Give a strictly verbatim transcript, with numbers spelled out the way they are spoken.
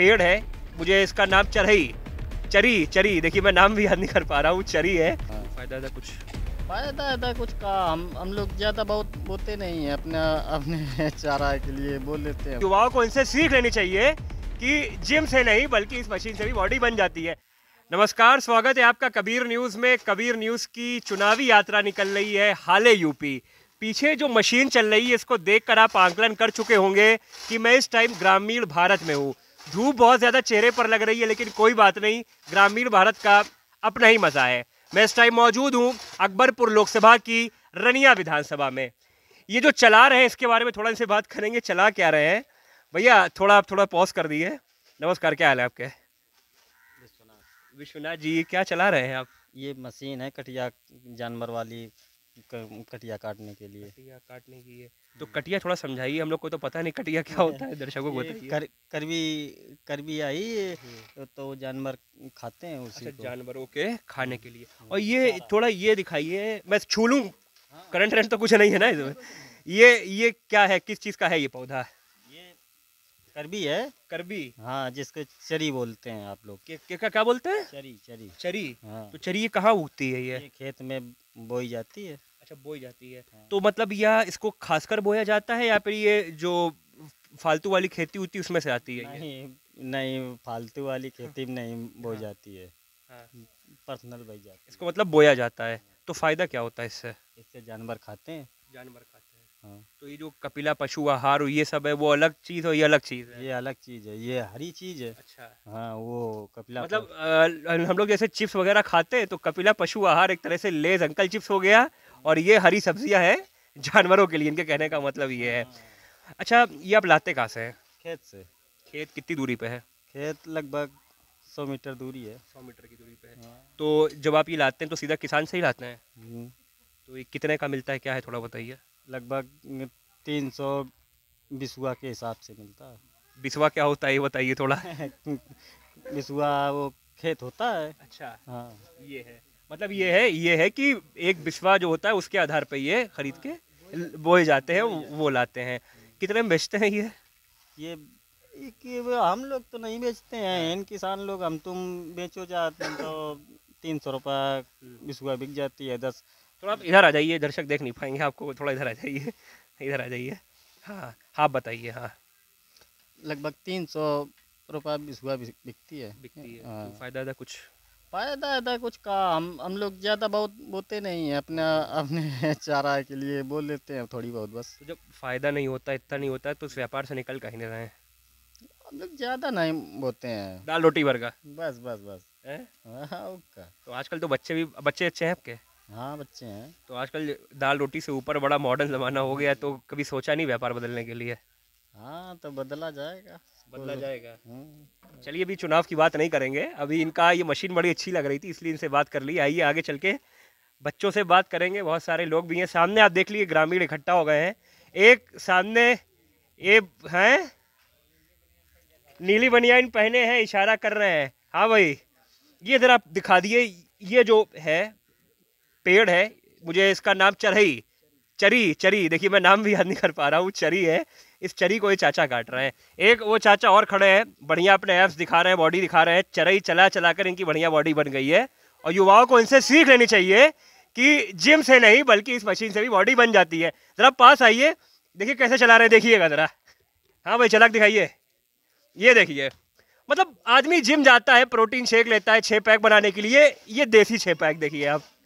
पेड़ है, मुझे इसका नाम चरही चरी चरी देखिए मैं नाम भी याद नहीं कर पा रहा हूँ, चरी है। फायदा था कुछ फायदा था कुछ का हम हम लोग ज़्यादा बहुत बोलते नहीं है, अपना अपने चारा के लिए बोल लेते हैं। युवाओं को इनसे सीख लेनी चाहिए कि जिम से नहीं बल्कि इस मशीन से भी बॉडी बन जाती है। नमस्कार, स्वागत है आपका कबीर न्यूज़ में। कबीर न्यूज़ की चुनावी यात्रा निकल रही है हाले यूपी। पीछे जो मशीन चल रही है इसको देखकर आप आंकलन कर चुके होंगे कि मैं इस टाइम ग्रामीण भारत में हूँ। धूप बहुत ज़्यादा चेहरे पर लग रही है, लेकिन कोई बात नहीं, ग्रामीण भारत का अपना ही मज़ा है। मैं इस टाइम मौजूद हूँ अकबरपुर लोकसभा की रनिया विधानसभा में। ये जो चला रहे हैं इसके बारे में थोड़ा इनसे बात करेंगे, चला क्या रहे हैं। भैया थोड़ा आप थोड़ा पॉज कर दिए। नमस्कार, क्या हाल है आपके? विश्वनाथ विश्वनाथ जी, क्या चला रहे हैं आप? ये मशीन है कटिया, जानवर वाली, कटिया काटने के लिए। कटिया काटने की है तो कटिया थोड़ा समझाइए, हम लोग को तो पता नहीं कटिया क्या होता है, दर्शकों को बताइए। कर, करवी करवी आई तो जानवर खाते हैं उसी। अच्छा, जानवरों के खाने के लिए। और ये थोड़ा ये दिखाइए, मैं छू लूँ, करंट रंट तो कुछ नहीं है ना इसमें? ये ये क्या है, किस चीज़ का है ये पौधा? ये करवी है। करवी, हाँ, जिसको चरी बोलते हैं आप लोग। क्या बोलते हैं? चरी चरी चरी। तो चरी कहाँ उगती है? ये खेत में बोई जाती है। अच्छा, बोई जाती है। हाँ। तो मतलब यह इसको खासकर बोया जाता है या फिर ये जो फालतू वाली खेती होती है उसमें से आती है? नहीं, नहीं, फालतू वाली खेती में नहीं बोई जाती है। हाँ। पर्सनल बोई जाती है। इसको मतलब बोया जाता है। तो फायदा क्या होता है इससे? इससे जानवर खाते हैं। जानवर खाते हैं। हाँ। तो ये जो कपिला पशु आहार ये सब है वो अलग चीज और ये अलग चीज है? ये अलग चीज है, ये हरी चीज है। अच्छा, हाँ, वो कपिला मतलब आ, हम लोग जैसे चिप्स वगैरह खाते हैं तो कपिला पशु आहार एक तरह से लेज अंकल चिप्स हो गया, और ये हरी सब्जियां हैं जानवरों के लिए, इनके कहने का मतलब ये है। अच्छा, ये आप लाते कहाँ से हैं? खेत से। खेत कितनी दूरी पे है? खेत लगभग सौ मीटर दूरी है। सौ मीटर की दूरी पे है। तो जब आप ये लाते हैं तो सीधा किसान से ही लाते हैं? तो ये कितने का मिलता है, क्या है, थोड़ा बताइए। लगभग तीन सौ बिसुआ के हिसाब से मिलता है। बिसुआ क्या होता है ये बताइए थोड़ा। बिसुआ वो खेत होता है। अच्छा, हाँ, ये है मतलब ये है ये है कि एक बिसवा जो होता है उसके आधार पे ये खरीद के बोए जाते हैं, वो लाते हैं। कितने में बेचते हैं ये ये कि हम लोग तो नहीं बेचते हैं, इन किसान लोग। हम तुम बेचो जाते हैं तो तीन सौ रुपये बिसवा बिक जाती है। दस थोड़ा आप इधर आ जाइए, दर्शक देख नहीं पाएंगे आपको, थोड़ा इधर आ जाइए, इधर आ जाइए। हाँ, आप बताइए। हाँ, लगभग तीन सौ रुपये बिसवा बिकती है। बिकती है। फायदा था कुछ फायदा था कुछ का हम हम लोग ज़्यादा बहुत बोलते नहीं है, अपना अपने चारा के लिए बोल लेते हैं थोड़ी बहुत बस। तो जब फ़ायदा नहीं होता, इतना नहीं होता, तो उस व्यापार से निकल कहीं नहीं रहे हैं। हम लोग ज़्यादा नहीं बोलते हैं, दाल रोटी भर का बस बस बस है। हाँ, तो आजकल तो बच्चे भी बच्चे अच्छे हैं आपके? हाँ, बच्चे हैं। तो आजकल दाल रोटी से ऊपर बड़ा मॉडर्न ज़माना हो गया, तो कभी सोचा नहीं व्यापार बदलने के लिए? हाँ, तो बदला जाएगा, बदला जाएगा। चलिए, अभी चुनाव की बात नहीं करेंगे, अभी इनका ये मशीन बड़ी अच्छी लग रही थी इसलिए इनसे बात कर ली। आइए आगे चल के बच्चों से बात करेंगे, बहुत सारे लोग भी हैं सामने। आप देख लीजिए ग्रामीण इकट्ठा हो गए हैं। एक सामने ये हैं, नीली बनियान पहने हैं, इशारा कर रहे हैं। हाँ भाई, ये जरा आप दिखा दिए। ये जो है पेड़ है, मुझे इसका नाम चरही चरी चरी देखिए मैं नाम भी याद नहीं कर पा रहा हूँ, चरी है। इस चरी को ये चाचा काट रहे हैं। एक वो चाचा और खड़े हैं, बढ़िया अपने एप्स दिखा रहे हैं, बॉडी दिखा रहे हैं। चरई चला चला कर इनकी बढ़िया बॉडी बन गई है। और युवाओं को इनसे सीख लेनी चाहिए कि जिम से नहीं बल्कि इस मशीन से भी बॉडी बन जाती है। ज़रा पास आइए, देखिए कैसे चला रहे हैं, देखिएगा ज़रा। हाँ भाई, चला दिखाइए। ये देखिए, मतलब आदमी जिम जाता है, प्रोटीन शेक लेता है छः पैक बनाने के लिए, ये देसी छः पैक देखिए आप।